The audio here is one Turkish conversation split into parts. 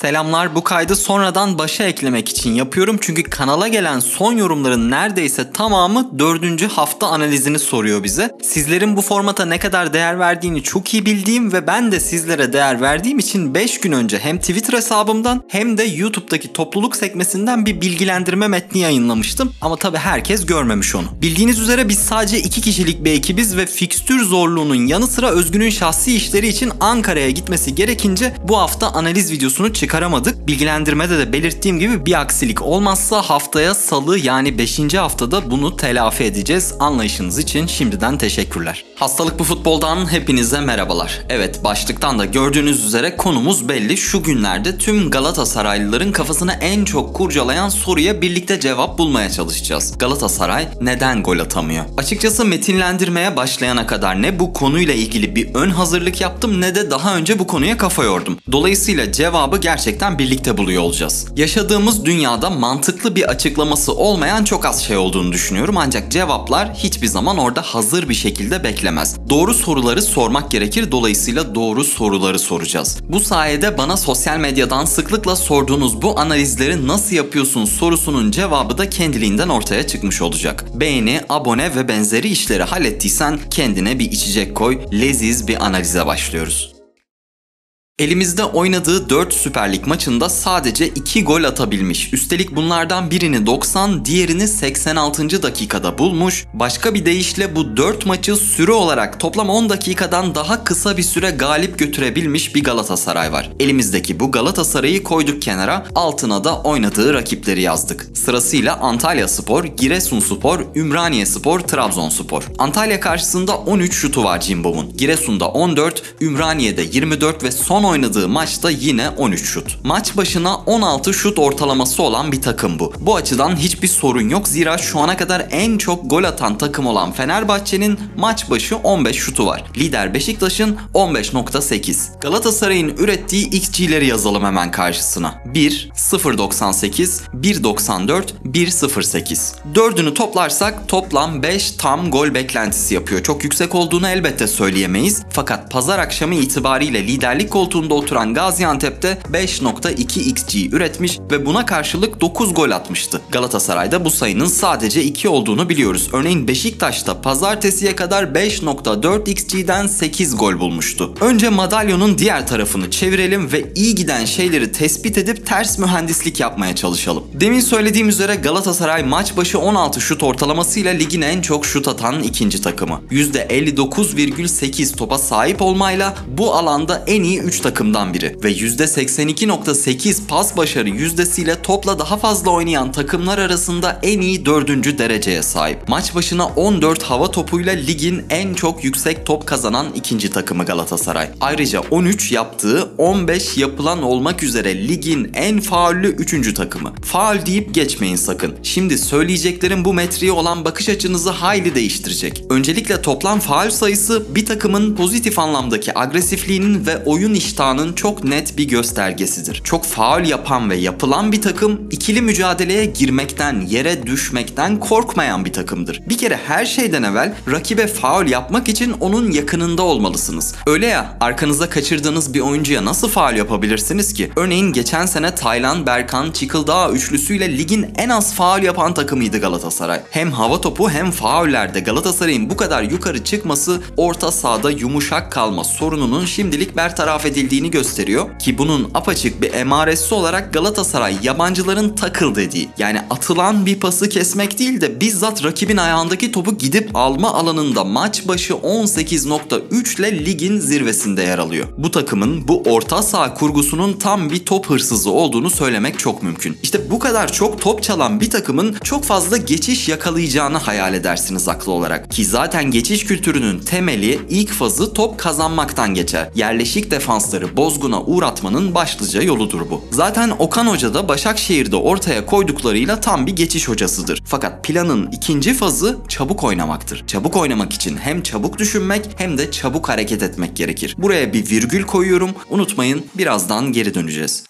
Selamlar, bu kaydı sonradan başa eklemek için yapıyorum çünkü kanala gelen son yorumların neredeyse tamamı 4. hafta analizini soruyor bize. Sizlerin bu formata ne kadar değer verdiğini çok iyi bildiğim ve ben de sizlere değer verdiğim için 5 gün önce hem Twitter hesabımdan hem de YouTube'daki topluluk sekmesinden bir bilgilendirme metni yayınlamıştım ama tabi herkes görmemiş onu. Bildiğiniz üzere biz sadece 2 kişilik bir ekibiz ve fikstür zorluğunun yanı sıra Özgün'ün şahsi işleri için Ankara'ya gitmesi gerekince bu hafta analiz videosunu çıkaramadık. Bilgilendirmede de belirttiğim gibi bir aksilik olmazsa haftaya salı yani 5. haftada bunu telafi edeceğiz. Anlayışınız için şimdiden teşekkürler. Hastalık Bu Futbol'dan hepinize merhabalar. Evet, başlıktan da gördüğünüz üzere konumuz belli. Şu günlerde tüm Galatasaraylıların kafasını en çok kurcalayan soruya birlikte cevap bulmaya çalışacağız. Galatasaray neden gol atamıyor? Açıkçası metinlendirmeye başlayana kadar ne bu konuyla ilgili bir ön hazırlık yaptım ne de daha önce bu konuya kafa yordum. Dolayısıyla cevabı gerçekten birlikte buluyor olacağız. Yaşadığımız dünyada mantıklı bir açıklaması olmayan çok az şey olduğunu düşünüyorum ancak cevaplar hiçbir zaman orada hazır bir şekilde beklemez. Doğru soruları sormak gerekir, dolayısıyla doğru soruları soracağız. Bu sayede bana sosyal medyadan sıklıkla sorduğunuz bu analizleri nasıl yapıyorsun sorusunun cevabı da kendiliğinden ortaya çıkmış olacak. Beğeni, abone ve benzeri işleri hallettiysen kendine bir içecek koy, leziz bir analize başlıyoruz. Elimizde oynadığı 4 Süper Lig maçında sadece 2 gol atabilmiş. Üstelik bunlardan birini 90, diğerini 86. dakikada bulmuş. Başka bir deyişle bu 4 maçı süre olarak toplam 10 dakikadan daha kısa bir süre galip götürebilmiş bir Galatasaray var. Elimizdeki bu Galatasaray'ı koyduk kenara, altına da oynadığı rakipleri yazdık. Sırasıyla Antalyaspor, Giresunspor, Ümraniyespor, Trabzonspor. Antalya karşısında 13 şutu var Cimbom'un. Giresun'da 14, Ümraniye'de 24 ve son oynadığı maçta yine 13 şut. Maç başına 16 şut ortalaması olan bir takım bu. Bu açıdan hiçbir sorun yok zira şu ana kadar en çok gol atan takım olan Fenerbahçe'nin maç başı 15 şutu var. Lider Beşiktaş'ın 15.8. Galatasaray'ın ürettiği xG'leri yazalım hemen karşısına. 1, 0.98, 1.94, 1.08. 4'ünü toplarsak toplam 5 tam gol beklentisi yapıyor. Çok yüksek olduğunu elbette söyleyemeyiz. Fakat pazar akşamı itibariyle liderlik koltuğunda oturan Gaziantep'te 5.2 xG üretmiş ve buna karşılık 9 gol atmıştı. Galatasaray'da bu sayının sadece 2 olduğunu biliyoruz. Örneğin Beşiktaş'ta pazartesiye kadar 5.4 xG'den 8 gol bulmuştu. Önce madalyonun diğer tarafını çevirelim ve iyi giden şeyleri tespit edip ters mühendislik yapmaya çalışalım. Demin söylediğim üzere Galatasaray maç başı 16 şut ortalamasıyla ligin en çok şut atan ikinci takımı. %59,8 topa sahip olmayla bu alanda en iyi 3 takımdan biri ve %82.8 pas başarı yüzdesiyle topla daha fazla oynayan takımlar arasında en iyi 4. dereceye sahip. Maç başına 14 hava topuyla ligin en çok yüksek top kazanan ikinci takımı Galatasaray. Ayrıca 13 yaptığı, 15 yapılan olmak üzere ligin en faullü 3. takımı. Faul deyip geçmeyin sakın. Şimdi söyleyeceklerim bu metriye olan bakış açınızı hayli değiştirecek. Öncelikle toplam faul sayısı bir takımın pozitif anlamdaki agresifliğinin ve oyun iştahının çok net bir göstergesidir. Çok faul yapan ve yapılan bir takım, ikili mücadeleye girmekten, yere düşmekten korkmayan bir takımdır. Bir kere her şeyden evvel rakibe faul yapmak için onun yakınında olmalısınız. Öyle ya, arkanıza kaçırdığınız bir oyuncuya nasıl faul yapabilirsiniz ki? Örneğin geçen sene Taylan, Berkan, Çıkıldağ üçlüsüyle ligin en az faul yapan takımıydı Galatasaray. Hem hava topu hem faullerde Galatasaray'ın bu kadar yukarı çıkması orta sahada yumuşak kalma sorununun şimdilik bertaraf edildiğini gösteriyor ki bunun apaçık bir emaresi olarak Galatasaray yabancıların takıl dediği, yani atılan bir pası kesmek değil de bizzat rakibin ayağındaki topu gidip alma alanında maç başı 18.3 ile ligin zirvesinde yer alıyor. Bu takımın bu orta saha kurgusunun tam bir top hırsızı olduğunu söylemek çok mümkün. İşte bu kadar çok top çalan bir takımın çok fazla geçiş yakalayacağını hayal edersiniz aklı olarak ki zaten geçiş kültürünün temeli, ilk fazı top kazanmaktan geçer. Yerleşik defansları bozguna uğratmanın başlıca yoludur bu. Zaten Okan Hoca da Başakşehir'de ortaya koyduklarıyla tam bir geçiş hocasıdır. Fakat planın ikinci fazı çabuk oynamaktır. Çabuk oynamak için hem çabuk düşünmek hem de çabuk hareket etmek gerekir. Buraya bir virgül koyuyorum. Unutmayın, birazdan geri döneceğiz.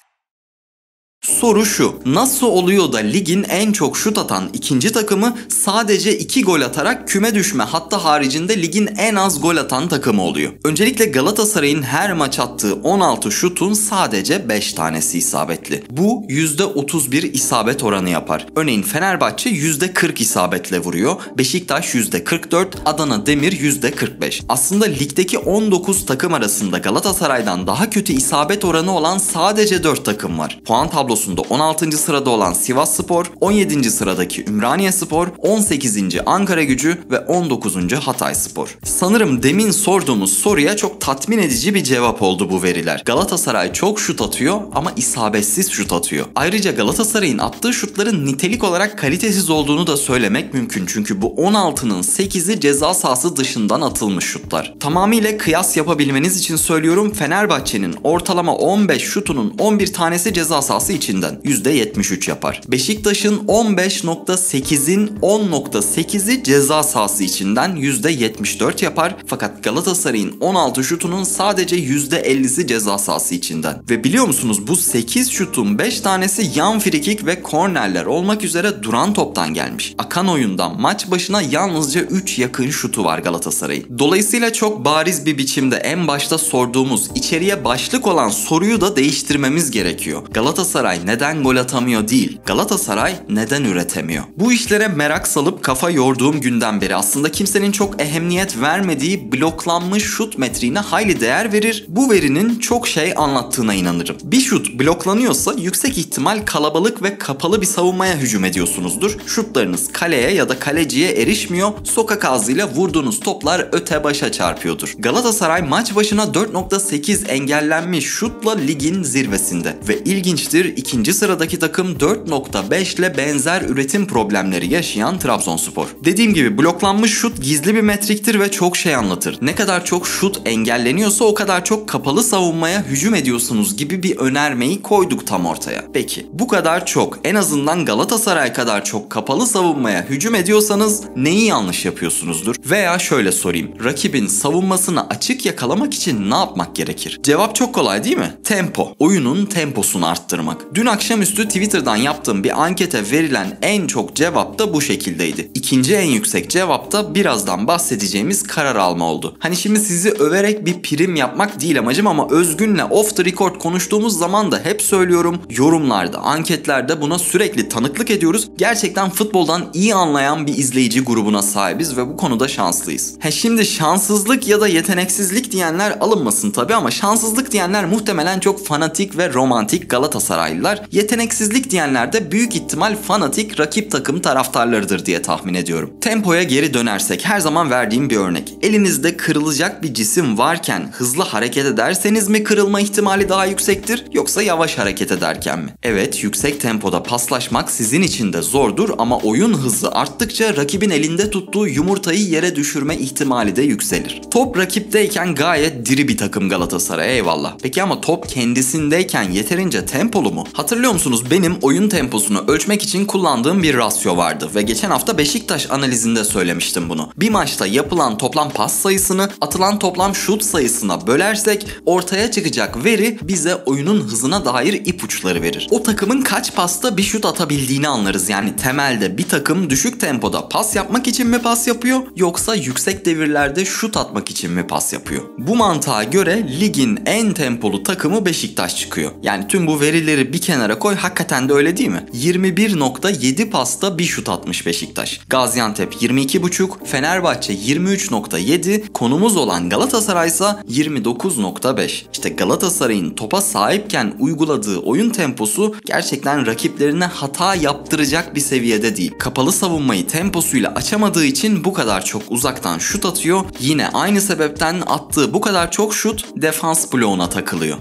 Soru şu, nasıl oluyor da ligin en çok şut atan ikinci takımı sadece 2 gol atarak küme düşme hattı haricinde ligin en az gol atan takımı oluyor? Öncelikle Galatasaray'ın her maç attığı 16 şutun sadece 5 tanesi isabetli. Bu %31 isabet oranı yapar. Örneğin Fenerbahçe %40 isabetle vuruyor, Beşiktaş %44, Adana Demir %45. Aslında ligdeki 19 takım arasında Galatasaray'dan daha kötü isabet oranı olan sadece 4 takım var. Puan tablosunda 16. sırada olan Sivas Spor, 17. sıradaki Ümraniyespor, 18. Ankara Gücü ve 19. Hatay Spor. Sanırım demin sorduğumuz soruya çok tatmin edici bir cevap oldu bu veriler. Galatasaray çok şut atıyor ama isabetsiz şut atıyor. Ayrıca Galatasaray'ın attığı şutların nitelik olarak kalitesiz olduğunu da söylemek mümkün. Çünkü bu 16'nın 8'i ceza sahası dışından atılmış şutlar. Tamamıyla kıyas yapabilmeniz için söylüyorum, Fenerbahçe'nin ortalama 15 şutunun 11 tanesi ceza sahası içinden, %73 yapar. Beşiktaş'ın 15.8'in 10.8'i ceza sahası içinden, %74 yapar. Fakat Galatasaray'ın 16 şutunun sadece %50'si ceza sahası içinden. Ve biliyor musunuz, bu 8 şutun 5 tanesi yan frikik ve kornerler olmak üzere duran toptan gelmiş. Akan oyundan maç başına yalnızca 3 yakın şutu var Galatasaray'ın. Dolayısıyla çok bariz bir biçimde en başta sorduğumuz, içeriye başlık olan soruyu da değiştirmemiz gerekiyor. Galatasaray neden gol atamıyor değil, Galatasaray neden üretemiyor? Bu işlere merak salıp kafa yorduğum günden beri aslında kimsenin çok ehemmiyet vermediği bloklanmış şut metriğine hayli değer verir, bu verinin çok şey anlattığına inanırım. Bir şut bloklanıyorsa yüksek ihtimal kalabalık ve kapalı bir savunmaya hücum ediyorsunuzdur. Şutlarınız kaleye ya da kaleciye erişmiyor, sokak ağzıyla vurduğunuz toplar öte başa çarpıyordur. Galatasaray maç başına 4.8 engellenmiş şutla ligin zirvesinde ve ilginçtir, ikinci sıradaki takım 4.5 ile benzer üretim problemleri yaşayan Trabzonspor. Dediğim gibi bloklanmış şut gizli bir metriktir ve çok şey anlatır. Ne kadar çok şut engelleniyorsa o kadar çok kapalı savunmaya hücum ediyorsunuz gibi bir önermeyi koyduk tam ortaya. Peki bu kadar çok, en azından Galatasaray kadar çok kapalı savunmaya hücum ediyorsanız neyi yanlış yapıyorsunuzdur? Veya şöyle sorayım, rakibin savunmasını açık yakalamak için ne yapmak gerekir? Cevap çok kolay değil mi? Tempo. Oyunun temposunu arttırmak. Dün akşamüstü Twitter'dan yaptığım bir ankete verilen en çok cevap da bu şekildeydi. İkinci en yüksek cevap da birazdan bahsedeceğimiz karar alma oldu. Hani şimdi sizi överek bir prim yapmak değil amacım ama Özgün'le off the record konuştuğumuz zaman da hep söylüyorum, yorumlarda, anketlerde buna sürekli tanıklık ediyoruz. Gerçekten futboldan iyi anlayan bir izleyici grubuna sahibiz ve bu konuda şanslıyız. Şimdi şanssızlık ya da yeteneksizlik diyenler alınmasın tabi ama şanssızlık diyenler muhtemelen çok fanatik ve romantik Galatasaraylılar. Yeteneksizlik diyenler de büyük ihtimal fanatik rakip takım taraftarlarıdır diye tahmin ediyorum. Tempoya geri dönersek, her zaman verdiğim bir örnek. Elinizde kırılacak bir cisim varken hızlı hareket ederseniz mi kırılma ihtimali daha yüksektir, yoksa yavaş hareket ederken mi? Evet, yüksek tempoda paslaşmak sizin için de zordur ama oyun hızı arttıkça rakibin elinde tuttuğu yumurtayı yere düşürme ihtimali de yükselir. Top rakipteyken gayet diri bir takım Galatasaray, eyvallah. Peki ama top kendisindeyken yeterince tempolu mu? Hatırlıyor musunuz, benim oyun temposunu ölçmek için kullandığım bir rasyo vardı ve geçen hafta Beşiktaş analizinde söylemiştim bunu. Bir maçta yapılan toplam pas sayısını atılan toplam şut sayısına bölersek ortaya çıkacak veri bize oyunun hızına dair ipuçları verir. O takımın kaç pasta bir şut atabildiğini anlarız. Yani temelde bir takım düşük tempoda pas yapmak için mi pas yapıyor, yoksa yüksek devirlerde şut atmak için mi pas yapıyor? Bu mantığa göre ligin en tempolu takımı Beşiktaş çıkıyor. Yani tüm bu verileri bir kenara koy, hakikaten de öyle değil mi? 21.7 pasta bir şut atmış Beşiktaş. Gaziantep 22.5, Fenerbahçe 23.7, konumuz olan Galatasaray ise 29.5. İşte Galatasaray'ın topa sahipken uyguladığı oyun temposu gerçekten rakiplerine hata yaptıracak bir seviyede değil. Kapalı savunmayı temposuyla açamadığı için bu kadar çok uzaktan şut atıyor. Yine aynı sebepten attığı bu kadar çok şut defans bloğuna takılıyor.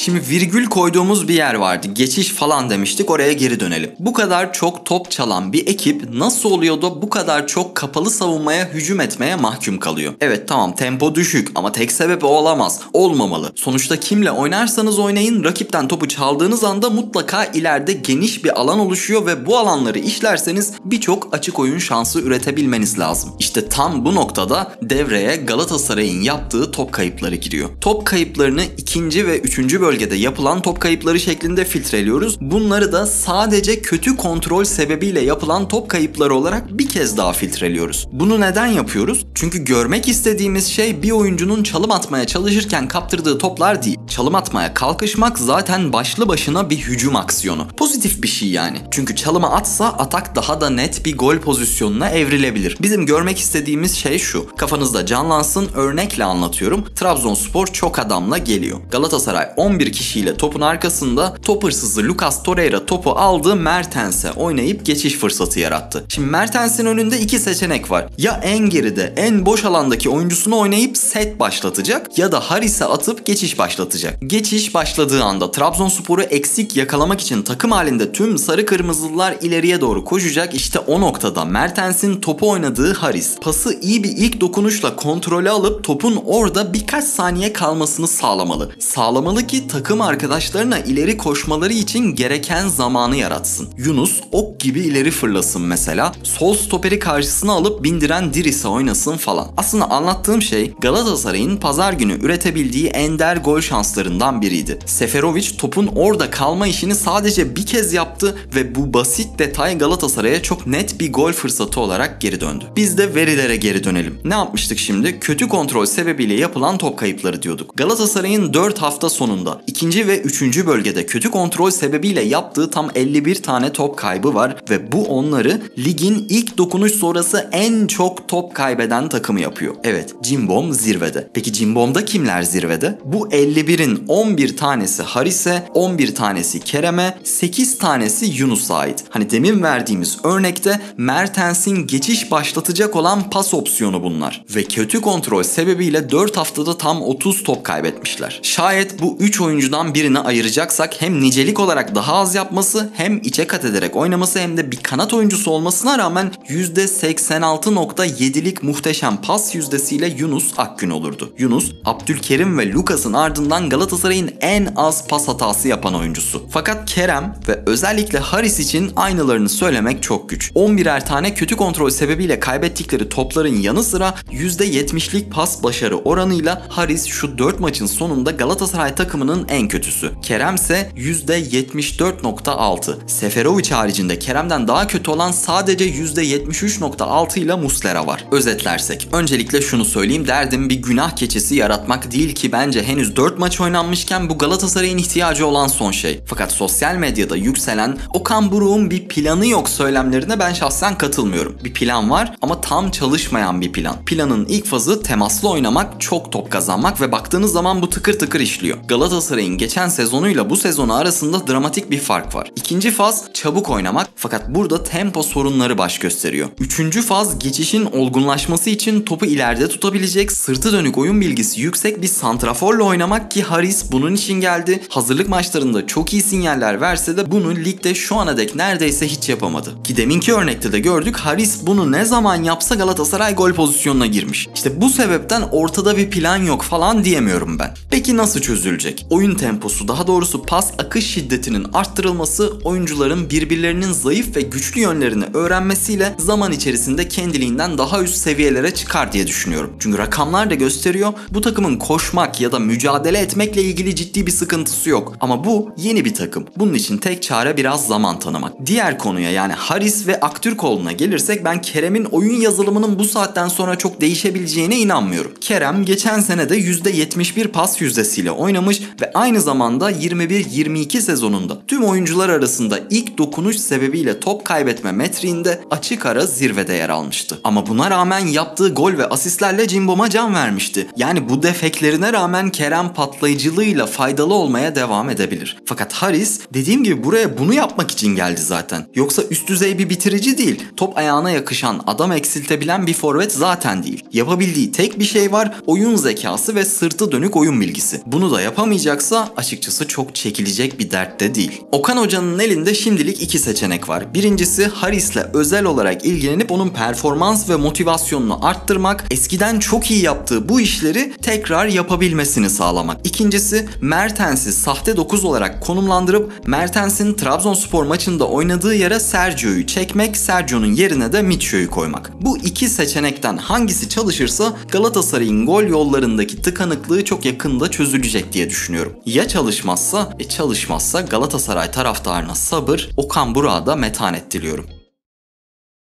Şimdi virgül koyduğumuz bir yer vardı. Geçiş falan demiştik, oraya geri dönelim. Bu kadar çok top çalan bir ekip nasıl oluyor da bu kadar çok kapalı savunmaya hücum etmeye mahkum kalıyor? Evet tamam, tempo düşük ama tek sebep o olamaz. Olmamalı. Sonuçta kimle oynarsanız oynayın, rakipten topu çaldığınız anda mutlaka ileride geniş bir alan oluşuyor ve bu alanları işlerseniz birçok açık oyun şansı üretebilmeniz lazım. İşte tam bu noktada devreye Galatasaray'ın yaptığı top kayıpları giriyor. Top kayıplarını ikinci ve üçüncü bölgede yapılan top kayıpları şeklinde filtreliyoruz. Bunları da sadece kötü kontrol sebebiyle yapılan top kayıpları olarak bir kez daha filtreliyoruz. Bunu neden yapıyoruz? Çünkü görmek istediğimiz şey bir oyuncunun çalım atmaya çalışırken kaptırdığı toplar değil. Çalım atmaya kalkışmak zaten başlı başına bir hücum aksiyonu. Pozitif bir şey yani. Çünkü çalıma atsa atak daha da net bir gol pozisyonuna evrilebilir. Bizim görmek istediğimiz şey şu. Kafanızda canlansın, örnekle anlatıyorum. Trabzonspor çok adamla geliyor. Galatasaray 11 kişiyle topun arkasında, top hırsızı Lucas Torreira topu aldı, Mertens'e oynayıp geçiş fırsatı yarattı. Şimdi Mertens'in önünde iki seçenek var. Ya en geride, en boş alandaki oyuncusunu oynayıp set başlatacak ya da Haris'e atıp geçiş başlatacak. Geçiş başladığı anda Trabzonspor'u eksik yakalamak için takım halinde tüm sarı kırmızılılar ileriye doğru koşacak. İşte o noktada Mertens'in topu oynadığı Haris pası iyi bir ilk dokunuşla kontrole alıp topun orada birkaç saniye kalmasını sağlamalı. Sağlamalı ki takım arkadaşlarına ileri koşmaları için gereken zamanı yaratsın. Yunus ok gibi ileri fırlasın mesela. Sol stoperi karşısına alıp bindiren Dries'e oynasın falan. Aslında anlattığım şey Galatasaray'ın pazar günü üretebildiği ender gol şanslarından biriydi. Seferovic topun orada kalma işini sadece bir kez yaptı ve bu basit detay Galatasaray'a çok net bir gol fırsatı olarak geri döndü. Biz de verilere geri dönelim. Ne yapmıştık şimdi? Kötü kontrol sebebiyle yapılan top kayıpları diyorduk. Galatasaray'ın 4 hafta sonunda 2. ve 3. bölgede kötü kontrol sebebiyle yaptığı tam 51 tane top kaybı var ve bu onları ligin ilk dokunuş sonrası en çok top kaybeden takımı yapıyor. Evet, Cimbom zirvede. Peki Cimbom'da kimler zirvede? Bu 51'in 11 tanesi Haris'e, 11 tanesi Kerem'e, 8 tanesi Yunus'a ait. Hani demin verdiğimiz örnekte Mertens'in geçiş başlatacak olan pas opsiyonu bunlar. Ve kötü kontrol sebebiyle 4 haftada tam 30 top kaybetmişler. Şayet bu 3 oyuncudan birini ayıracaksak hem nicelik olarak daha az yapması, hem içe kat ederek oynaması, hem de bir kanat oyuncusu olmasına rağmen %86.7'lik muhteşem pas yüzdesiyle Yunus Akgün olurdu. Yunus, Abdülkerim ve Lucas'ın ardından Galatasaray'ın en az pas hatası yapan oyuncusu. Fakat Kerem ve özellikle Haris için aynılarını söylemek çok güç. 11'er tane kötü kontrol sebebiyle kaybettikleri topların yanı sıra %70'lik pas başarı oranıyla Haris şu 4 maçın sonunda Galatasaray takımının en kötüsü. Kerem ise %74.6. Seferovic haricinde Kerem'den daha kötü olan sadece %73.6 ile Muslera var. Özetlersek, öncelikle şunu söyleyeyim, derdim bir günah keçisi yaratmak değil ki bence henüz 4 maç oynanmışken bu Galatasaray'ın ihtiyacı olan son şey. Fakat sosyal medyada yükselen Okan Buruk'un bir planı yok söylemlerine ben şahsen katılmıyorum. Bir plan var ama tam çalışmayan bir plan. Planın ilk fazı temaslı oynamak, çok top kazanmak ve baktığınız zaman bu tıkır tıkır işliyor. Galatasaray'ın geçen sezonuyla bu sezonu arasında dramatik bir fark var. İkinci faz çabuk oynamak, fakat burada tempo sorunları baş gösteriyor. Üçüncü faz geçişin olgunlaşması için topu ileride tutabilecek, sırtı dönük oyun bilgisi yüksek bir santraforla oynamak ki Haris bunun için geldi. Hazırlık maçlarında çok iyi sinyaller verse de bunu ligde şu ana dek neredeyse hiç yapamadı. Ki deminki örnekte de gördük, Haris bunu ne zaman yapsa Galatasaray gol pozisyonuna girmiş. İşte bu sebepten ortada bir plan yok falan diyemiyorum ben. Peki nasıl çözülecek? Oyun temposu, daha doğrusu pas akış şiddetinin arttırılması, oyuncuların birbirlerinin zayıf ve güçlü yönlerini öğrenmesiyle zaman içerisinde kendiliğinden daha üst seviyelere çıkar diye düşünüyorum. Çünkü rakamlar da gösteriyor, bu takımın koşmak ya da mücadele etmekle ilgili ciddi bir sıkıntısı yok. Ama bu yeni bir takım. Bunun için tek çare biraz zaman tanımak. Diğer konuya, yani Haris ve Aktürkoğlu'na gelirsek, ben Kerem'in oyun yazılımının bu saatten sonra çok değişebileceğine inanmıyorum. Kerem geçen sene de %71 pas yüzdesiyle oynamış ve aynı zamanda 21-22 sezonunda tüm oyuncular arasında ilk dokunuş sebebiyle top kaybetme metriğinde açık ara zirvede yer almıştı. Ama buna rağmen yaptığı gol ve asistlerle Cimbom'a can vermişti. Yani bu defeklerine rağmen Kerem patlayıcılığıyla faydalı olmaya devam edebilir. Fakat Haris, dediğim gibi, buraya bunu yapmak için geldi zaten. Yoksa üst düzey bir bitirici değil. Top ayağına yakışan, adam eksiltebilen bir forvet zaten değil. Yapabildiği tek bir şey var, oyun zekası ve sırtı dönük oyun bilgisi. Bunu da yapamayacaksa açıkçası çok çekilecek bir dertte değil. Okan Hoca'nın elinde şimdilik iki seçenek var. Birincisi, Haris'le özel olarak ilgilenip onun performans ve motivasyonunu arttırmak, eskiden çok iyi yaptığı bu işleri tekrar yapabilmesini sağlamak. İkincisi, Mertens'i sahte 9 olarak konumlandırıp Mertens'in Trabzonspor maçında oynadığı yere Sergio'yu çekmek, Sergio'nun yerine de Michio'yu koymak. Bu iki seçenekten hangisi çalışırsa Galatasaray'ın gol yollarındaki tıkanıklığı çok yakında çözülecek diye düşünüyorum. düşünüyorum. Ya çalışmazsa? Çalışmazsa Galatasaray taraftarına sabır, Okan Buruk'a da metanet diliyorum.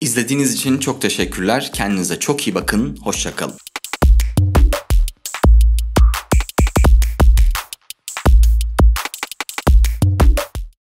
İzlediğiniz için çok teşekkürler. Kendinize çok iyi bakın. Hoşça kalın.